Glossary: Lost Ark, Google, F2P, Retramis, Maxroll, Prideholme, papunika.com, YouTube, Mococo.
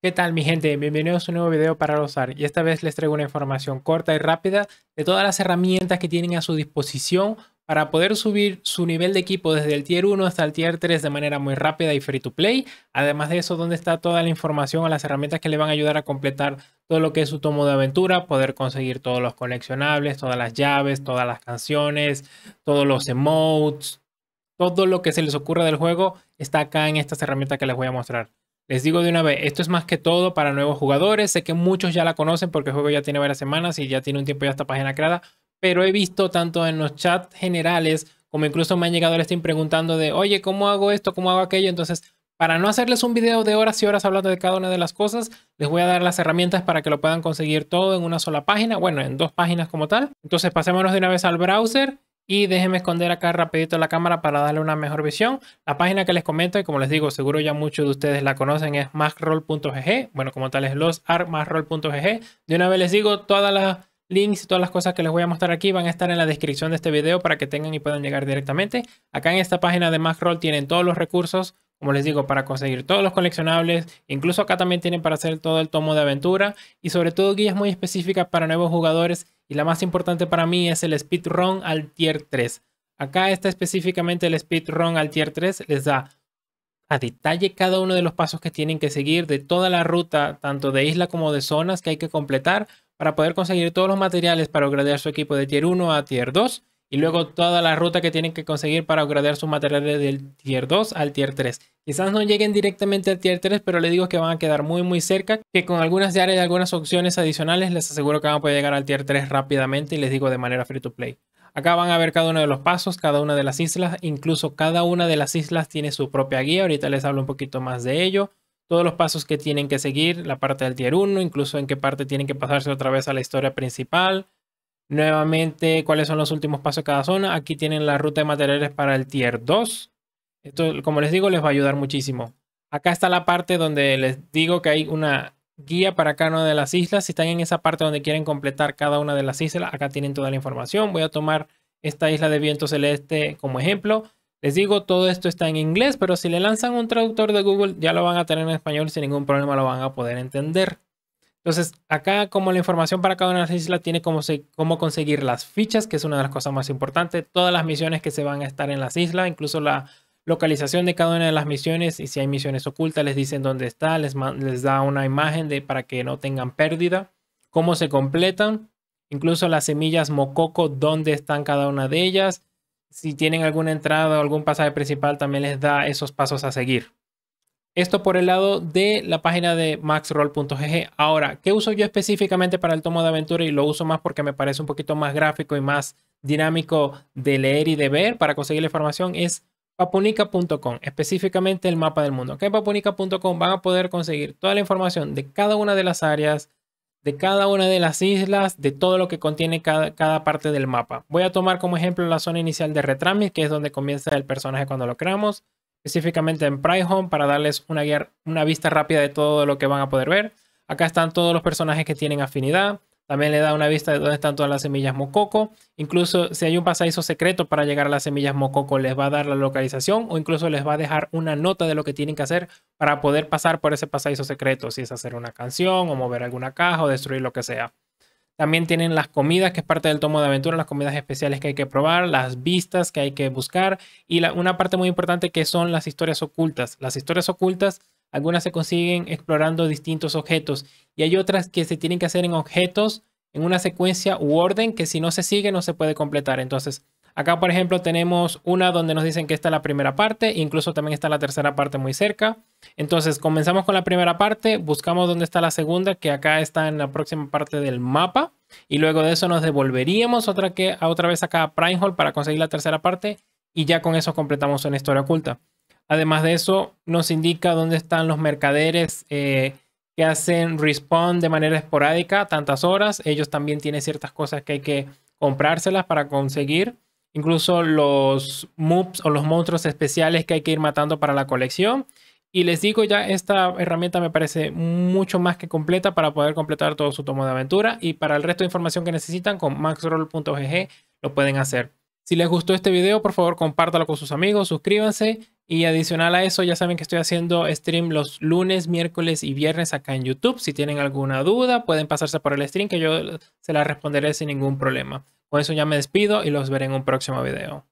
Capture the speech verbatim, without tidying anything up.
¿Qué tal mi gente? Bienvenidos a un nuevo video para Lost Ark y esta vez les traigo una información corta y rápida de todas las herramientas que tienen a su disposición para poder subir su nivel de equipo desde el tier uno hasta el tier tres de manera muy rápida y free to play. Además de eso, donde está toda la información o las herramientas que le van a ayudar a completar todo lo que es su tomo de aventura, poder conseguir todos los coleccionables, todas las llaves, todas las canciones, todos los emotes, todo lo que se les ocurra del juego está acá en estas herramientas que les voy a mostrar. Les digo de una vez, esto es más que todo para nuevos jugadores. Sé que muchos ya la conocen porque el juego ya tiene varias semanas y ya tiene un tiempo ya esta página creada. Pero he visto tanto en los chats generales como incluso me han llegado al stream preguntando de, oye, ¿cómo hago esto? ¿Cómo hago aquello? Entonces, para no hacerles un video de horas y horas hablando de cada una de las cosas, les voy a dar las herramientas para que lo puedan conseguir todo en una sola página. Bueno, en dos páginas como tal. Entonces, pasémonos de una vez al browser. Y déjenme esconder acá rapidito la cámara para darle una mejor visión. La página que les comento, y como les digo, seguro ya muchos de ustedes la conocen, es maxroll punto g g. Bueno, como tal es lost ark punto maxroll punto g g. De una vez les digo, todas las links y todas las cosas que les voy a mostrar aquí van a estar en la descripción de este video para que tengan y puedan llegar directamente. Acá en esta página de Maxroll tienen todos los recursos, como les digo, para conseguir todos los coleccionables. Incluso acá también tienen para hacer todo el tomo de aventura y sobre todo guías muy específicas para nuevos jugadores. Y la más importante para mí es el speedrun al tier tres. Acá está específicamente el speedrun al tier tres. Les da a detalle cada uno de los pasos que tienen que seguir de toda la ruta, tanto de isla como de zonas que hay que completar para poder conseguir todos los materiales para upgradear su equipo de tier uno a tier dos. Y luego toda la ruta que tienen que conseguir para upgradear sus materiales del tier dos al tier tres. Quizás no lleguen directamente al tier tres, pero les digo que van a quedar muy muy cerca. Que con algunas áreas y algunas opciones adicionales les aseguro que van a poder llegar al tier tres rápidamente y les digo de manera free to play. Acá van a ver cada uno de los pasos, cada una de las islas. Incluso cada una de las islas tiene su propia guía. Ahorita les hablo un poquito más de ello. Todos los pasos que tienen que seguir, la parte del tier uno, incluso en qué parte tienen que pasarse otra vez a la historia principal. Nuevamente, cuáles son los últimos pasos de cada zona. Aquí tienen la ruta de materiales para el tier dos. Esto, como les digo, les va a ayudar muchísimo. Acá está la parte donde les digo que hay una guía para cada una de las islas. Si están en esa parte donde quieren completar cada una de las islas, acá tienen toda la información. Voy a tomar esta isla de viento celeste como ejemplo. Les digo, todo esto está en inglés, pero si le lanzan un traductor de Google, ya lo van a tener en español. Sin ningún problema lo van a poder entender. Entonces, acá como la información para cada una de las islas tiene cómo, se, cómo conseguir las fichas, que es una de las cosas más importantes. Todas las misiones que se van a estar en las islas, incluso la localización de cada una de las misiones. Y si hay misiones ocultas, les dicen dónde está, les, les da una imagen de, para que no tengan pérdida. Cómo se completan. Incluso las semillas Mococo, dónde están cada una de ellas. Si tienen alguna entrada o algún pasaje principal, también les da esos pasos a seguir. Esto por el lado de la página de maxroll punto g g. Ahora, ¿qué uso yo específicamente para el tomo de aventura? Y lo uso más porque me parece un poquito más gráfico y más dinámico de leer y de ver para conseguir la información. Es papunika punto com, específicamente el mapa del mundo. Acá en papunika punto com van a poder conseguir toda la información de cada una de las áreas, de cada una de las islas, de todo lo que contiene cada, cada parte del mapa. Voy a tomar como ejemplo la zona inicial de Retramis, que es donde comienza el personaje cuando lo creamos. Específicamente en Prideholme para darles una, guía, una vista rápida de todo lo que van a poder ver. Acá están todos los personajes que tienen afinidad. También le da una vista de dónde están todas las semillas Mococo. Incluso si hay un pasadizo secreto para llegar a las semillas Mococo, les va a dar la localización o incluso les va a dejar una nota de lo que tienen que hacer para poder pasar por ese pasadizo secreto. Si es hacer una canción o mover alguna caja o destruir lo que sea. También tienen las comidas, que es parte del tomo de aventura, las comidas especiales que hay que probar, las vistas que hay que buscar y la, una parte muy importante que son las historias ocultas. Las historias ocultas, algunas se consiguen explorando distintos objetos y hay otras que se tienen que hacer en objetos en una secuencia u orden que si no se sigue no se puede completar. Entonces, acá por ejemplo tenemos una donde nos dicen que esta es la primera parte, incluso también está la tercera parte muy cerca. Entonces comenzamos con la primera parte, buscamos dónde está la segunda, que acá está en la próxima parte del mapa. Y luego de eso nos devolveríamos otra, que, otra vez acá a Prideholme para conseguir la tercera parte y ya con eso completamos una historia oculta. Además de eso nos indica dónde están los mercaderes eh, que hacen respawn de manera esporádica tantas horas. Ellos también tienen ciertas cosas que hay que comprárselas para conseguir. Incluso los mobs o los monstruos especiales que hay que ir matando para la colección. Y les digo, ya esta herramienta me parece mucho más que completa para poder completar todo su tomo de aventura. Y para el resto de información que necesitan, con maxroll punto g g lo pueden hacer. Si les gustó este video, por favor compártalo con sus amigos, suscríbanse. Y adicional a eso, ya saben que estoy haciendo stream los lunes, miércoles y viernes acá en YouTube. Si tienen alguna duda, pueden pasarse por el stream que yo se la responderé sin ningún problema. Con eso ya me despido y los veré en un próximo video.